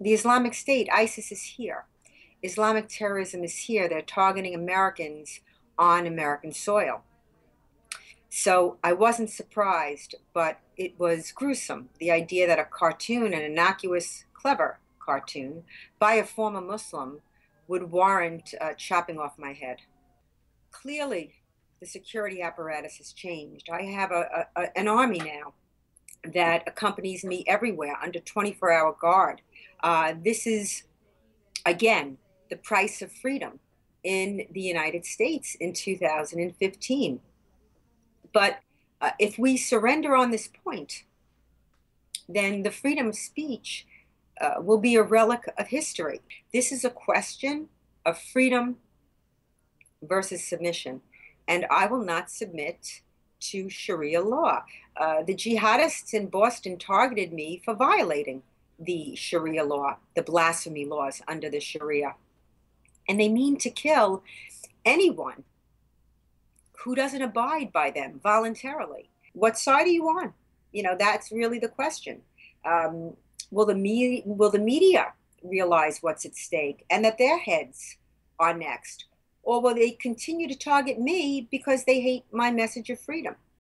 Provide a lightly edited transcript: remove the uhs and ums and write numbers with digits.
The Islamic State, ISIS, is here. Islamic terrorism is here. They're targeting Americans on American soil. So I wasn't surprised, but it was gruesome, the idea that a cartoon, an innocuous, clever cartoon, by a former Muslim would warrant chopping off my head. Clearly, the security apparatus has changed. I have an army now that accompanies me everywhere under 24-hour guard. This is, again, the price of freedom in the United States in 2015. But if we surrender on this point, then the freedom of speech will be a relic of history. This is a question of freedom versus submission. And I will not submit to Sharia law. The jihadists in Boston targeted me for violating the Sharia law, the blasphemy laws under the Sharia. And they mean to kill anyone who doesn't abide by them voluntarily. What side are you on? You know, that's really the question. Will the media realize what's at stake and that their heads are next? Or will they continue to target me because they hate my message of freedom?